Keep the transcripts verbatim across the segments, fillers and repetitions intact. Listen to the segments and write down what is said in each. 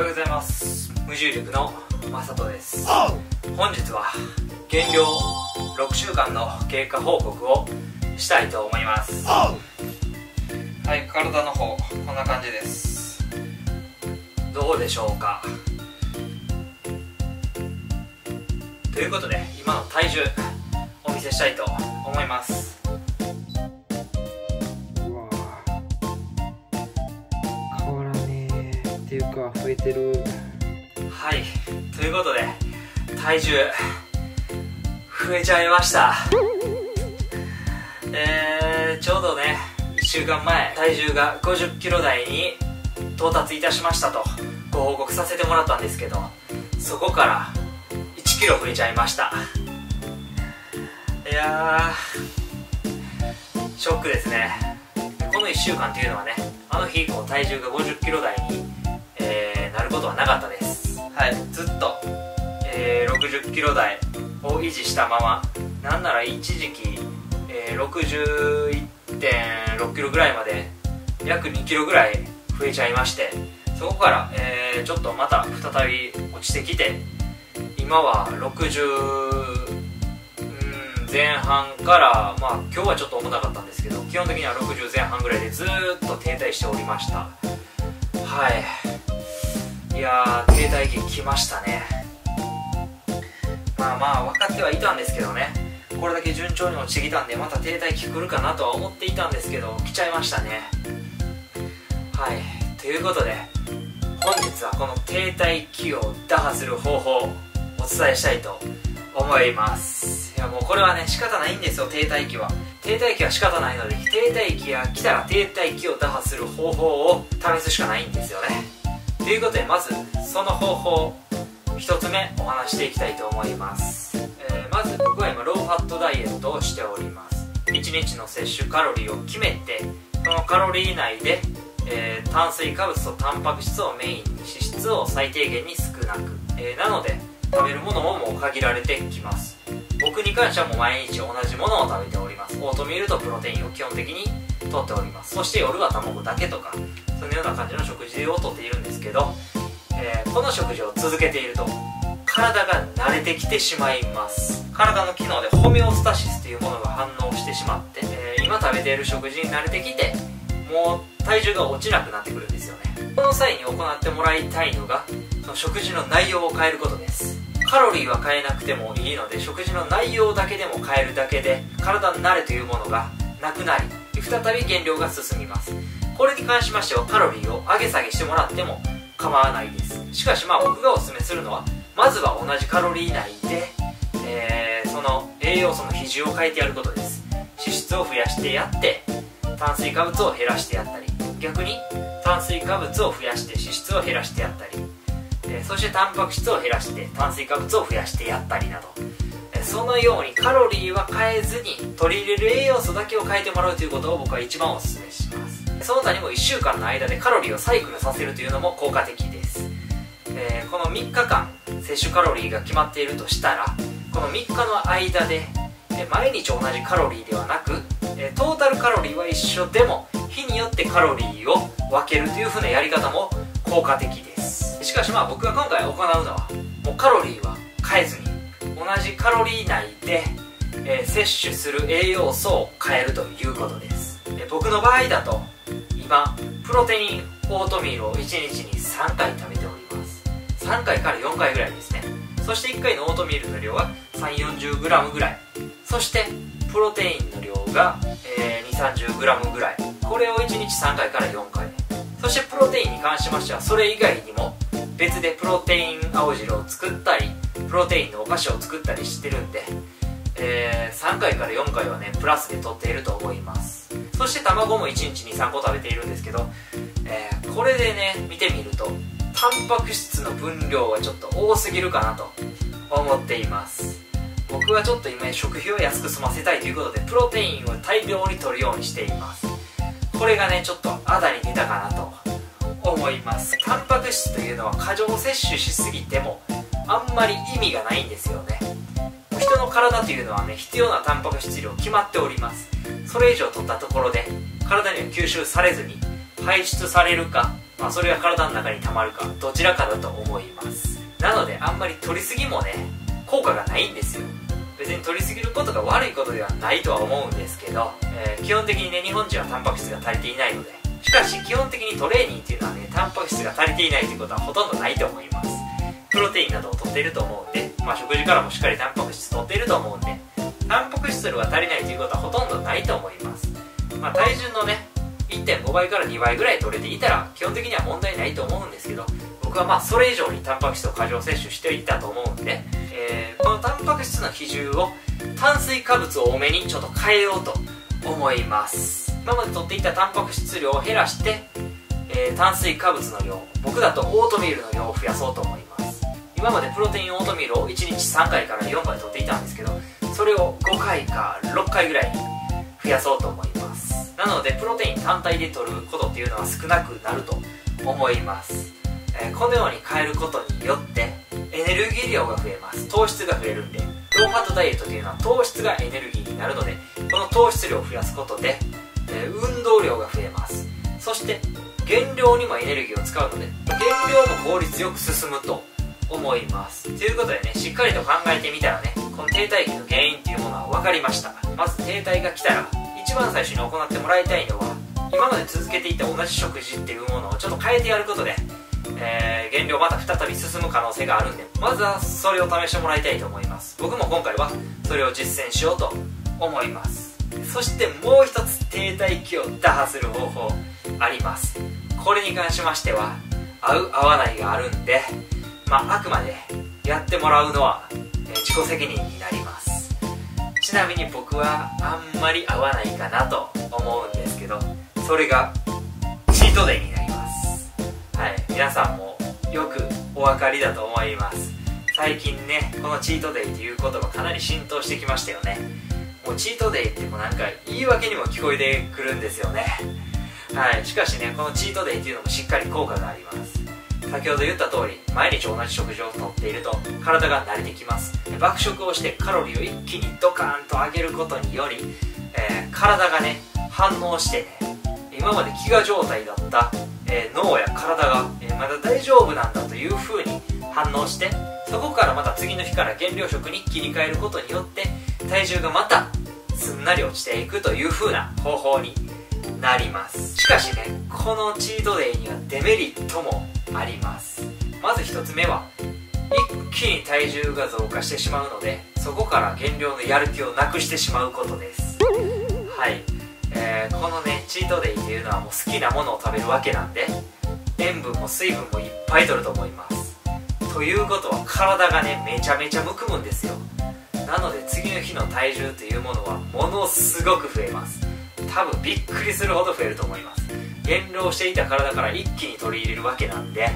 おはようございます。無重力のまさとです。本日は減量ろくしゅうかんの経過報告をしたいと思います。はい、体の方こんな感じです。どうでしょうか。ということで今の体重お見せしたいと思います。っていうか増えてる。はい、ということで体重増えちゃいました。えー、ちょうどねいっしゅうかんまえ体重がごじゅっキロ台に到達いたしましたとご報告させてもらったんですけど、そこからいちキロ増えちゃいました。いやーショックですね。このいっしゅうかんっていうのはね、あの日以降体重がごじゅっキロ台になることはなかったです。はい、ずっと、えー、ろくじゅっキロ台を維持したまま、なんなら一時期、えー、ろくじゅういってんろくキロぐらいまで約にキロぐらい増えちゃいまして、そこから、えー、ちょっとまた再び落ちてきて、今はろくじゅうぜんはんから、まあ、今日はちょっと重たかったんですけど、基本的にはろくじゅうぜんはんぐらいでずっと停滞しておりました。はい、いやー停滞期来ましたね。まあまあ分かってはいたんですけどね、これだけ順調に落ちてきたんでまた停滞期来るかなとは思っていたんですけど、来ちゃいましたね。はい、ということで本日はこの停滞期を打破する方法をお伝えしたいと思います。いやもうこれはね仕方ないんですよ。停滞期は停滞期は仕方ないので、停滞期が来たら停滞期を打破する方法を試すしかないんですよね。ということでまずその方法ひとつめお話していきたいと思います。えー、まず僕は今ローファットダイエットをしております。いちにちの摂取カロリーを決めて、そのカロリー内で、えー、炭水化物とタンパク質をメインに、脂質を最低限に少なく、えー、なので食べるものももう限られてきます。僕に関してはもう毎日同じものを食べております。オートミールとプロテインを基本的にとっております。そして夜は卵だけとか、そのような感じの食事をとっているんですけど、えー、この食事を続けていると体が慣れてきてしまいます。体の機能でホメオスタシスというものが反応してしまって、えー、今食べている食事に慣れてきて、もう体重が落ちなくなってくるんですよね。この際に行ってもらいたいのが、その食事の内容を変えることです。カロリーは変えなくてもいいので、食事の内容だけでも変えるだけで体の慣れというものがなくなり、再び減量が進みます。これに関しましてはカロリーを上げ下げしてもらっても構わないです。しかしまあ僕がおすすめするのは、まずは同じカロリー内で、えー、その栄養素の比重を変えてやることです。脂質を増やしてやって、炭水化物を減らしてやったり、逆に炭水化物を増やして脂質を減らしてやったり、えー、そしてタンパク質を減らして炭水化物を増やしてやったりなど、そのようにカロリーは変えずに取り入れる栄養素だけを変えてもらうということを僕は一番おすすめします。その他にもいっしゅうかんの間でカロリーをサイクルさせるというのも効果的です。えー、このみっかかん摂取カロリーが決まっているとしたら、このみっかの間で、えー、毎日同じカロリーではなく、えー、トータルカロリーは一緒でも日によってカロリーを分けるという風なやり方も効果的です。しかしまあ僕が今回行うのは、もうカロリーは変えずに同じカロリー内で、えー、摂取する栄養素を変えるということです。えー、僕の場合だと今プロテインオートミールをいちにちにさんかい食べております。さんかいからよんかいぐらいですね。そしていっかいのオートミールの量はさんじゅうよんじゅうグラムぐらい、そしてプロテインの量が、えー、にひゃくさんじゅうグラムぐらい、これをいちにちさんかいからよんかい、そしてプロテインに関しましてはそれ以外にも別でプロテイン青汁を作ったり、プロテインのお菓子を作ったりしてるんで、えー、さんかいからよんかいはねプラスで摂っていると思います。そして卵もいちにちにさんこ食べているんですけど、えー、これでね見てみるとタンパク質の分量はちょっと多すぎるかなと思っています。僕はちょっと今食費を安く済ませたいということでプロテインを大量に摂るようにしています。これがねちょっとあだに出たかなと思います。タンパク質というのは過剰摂取しすぎてもあんまり意味がないんですよね。人の体というのはね必要なタンパク質量決まっております。それ以上取ったところで体には吸収されずに排出されるか、まあ、それが体の中に溜まるかどちらかだと思います。なのであんまり取りすぎもね効果がないんですよ。別に取りすぎることが悪いことではないとは思うんですけど、えー、基本的にね日本人はタンパク質が足りていないので、しかし基本的にトレーニングっていうのはねタンパク質が足りていないということはほとんどないと思います。プロテインなどを摂っていると思うんで、まあ、食事からもしっかりタンパク質摂っていると思うんで、タンパク質量が足りないということはほとんどないと思います。まあ、体重のね いってんご 倍からにばいぐらい取れていたら基本的には問題ないと思うんですけど、僕はまあそれ以上にタンパク質を過剰摂取していたと思うんで、えー、このタンパク質の比重を炭水化物を多めにちょっと変えようと思います。今まで取っていたタンパク質量を減らして、えー、炭水化物の量、僕だとオートミールの量を増やそうと思います。今までプロテインオートミールをいちにちさんかいからよんかい取っていたんですけど、それをごかいかろっかいぐらいに増やそうと思います。なのでプロテイン単体で取ることっていうのは少なくなると思います。えー、このように変えることによってエネルギー量が増えます。糖質が増えるんで、ローファットダイエットというのは糖質がエネルギーになるので、この糖質量を増やすことで、えー、運動量が増えます。そして減量にもエネルギーを使うので減量も効率よく進むと思います。ということでね、しっかりと考えてみたらね、この停滞期の原因っていうものは分かりました。まず停滞が来たら一番最初に行ってもらいたいのは、今まで続けていた同じ食事っていうものをちょっと変えてやることで、えー、減量また再び進む可能性があるんで、まずはそれを試してもらいたいと思います。僕も今回はそれを実践しようと思います。そしてもう一つ停滞期を打破する方法あります。これに関しましては合う合わないがあるんで、まあ、あくまでやってもらうのは、えー、自己責任になります。ちなみに僕はあんまり合わないかなと思うんですけど、それがチートデイになります。はい、皆さんもよくお分かりだと思います。最近ねこのチートデイっていう言葉かなり浸透してきましたよね。もうチートデイってもうなんか言い訳にも聞こえてくるんですよね。はい、しかしねこのチートデイっていうのもしっかり効果があります。先ほど言った通り毎日同じ食事をとっていると体が慣れてきます。爆食をしてカロリーを一気にドカーンと上げることにより、えー、体がね反応してね、今まで飢餓状態だった、えー、脳や体が、えー、まだ大丈夫なんだという風に反応して、そこからまた次の日から減量食に切り替えることによって体重がまたすんなり落ちていくという風な方法になります。しかしねこのチートデイにはデメリットもあります。まずひとつめは一気に体重が増加してしまうので、そこから減量のやる気をなくしてしまうことです。はい、えー、このねチートデイっていうのはもう好きなものを食べるわけなんで、塩分も水分もいっぱい摂ると思います。ということは体がねめちゃめちゃむくむんですよ。なので次の日の体重というものはものすごく増えます。多分びっくりするほど増えると思います。減量していた体から一気に取り入れるわけなんで、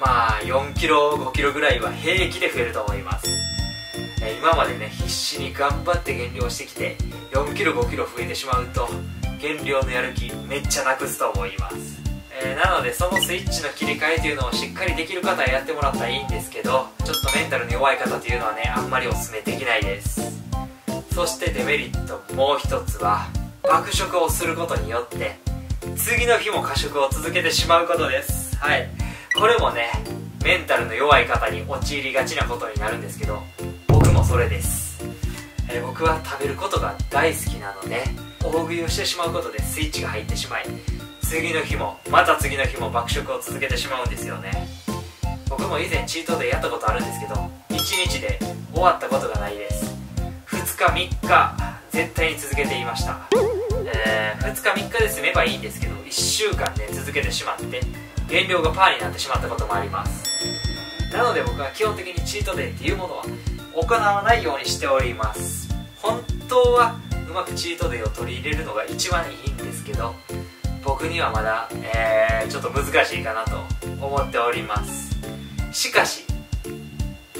まあよんキロごキロぐらいは平気で増えると思います。え今までね必死に頑張って減量してきてよんキロごキロ増えてしまうと減量のやる気めっちゃなくすと思います。えー、なのでそのスイッチの切り替えというのをしっかりできる方はやってもらったらいいんですけど、ちょっとメンタルに弱い方というのはねあんまりおすすめできないです。そしてデメリットもう一つは爆食をすることによって次の日も過食を続けてしまうことです。はい、これもねメンタルの弱い方に陥りがちなことになるんですけど、僕もそれです。えー、僕は食べることが大好きなので大食いをしてしまうことでスイッチが入ってしまい、次の日もまた次の日も爆食を続けてしまうんですよね。僕も以前チートデイやったことあるんですけどいちにちで終わったことがないです。ふつかみっか絶対に続けていました。えー、ふつかみっかで済めばいいんですけどいっしゅうかんね続けてしまって減量がパーになってしまったこともあります。なので僕は基本的にチートデイっていうものは行わないようにしております。本当はうまくチートデイを取り入れるのが一番いいんですけど、僕にはまだ、えー、ちょっと難しいかなと思っております。しかし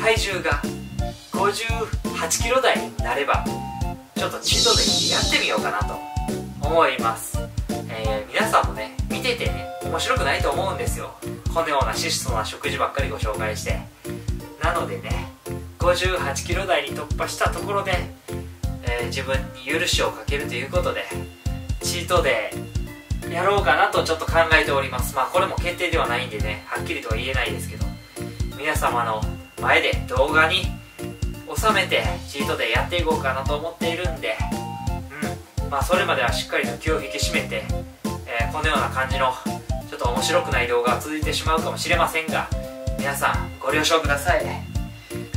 体重がごじゅうはちキロ台になればちょっとチートデイやってみようかなと思います。えー、皆さんもね見ててね面白くないと思うんですよ。このような質素な食事ばっかりご紹介して。なのでねごじゅうはちキロ台に突破したところで、えー、自分に許しをかけるということでチートデイやろうかなとちょっと考えております。まあこれも決定ではないんでね、はっきりとは言えないですけど、皆様の前で動画に収めてチートでやっていこうかなと思っているんで、うん、まあそれまではしっかりと気を引き締めて、えー、このような感じのちょっと面白くない動画が続いてしまうかもしれませんが、皆さんご了承くださいね。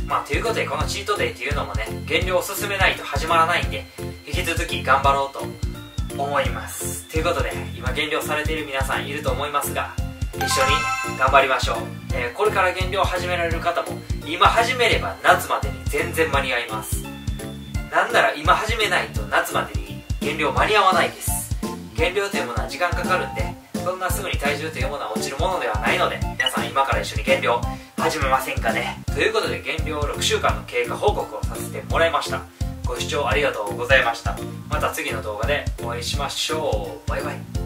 まあということで、このチートデイっていうのもね、減量を進めないと始まらないんで、引き続き頑張ろうと思います。ということで、今減量されている皆さんいると思いますが、一緒に頑張りましょう。えー、これから減量を始められる方も、今始めれば夏までに全然間に合います。なんなら今始めないと夏までに減量間に合わないです。減量というものは時間かかるんで、そんなすぐに体重というものは落ちるものではないので、皆さん今から一緒に減量始めませんかね。ということで、減量ろくしゅうかんの経過報告をさせてもらいました。ご視聴ありがとうございました。また次の動画でお会いしましょう。バイバイ。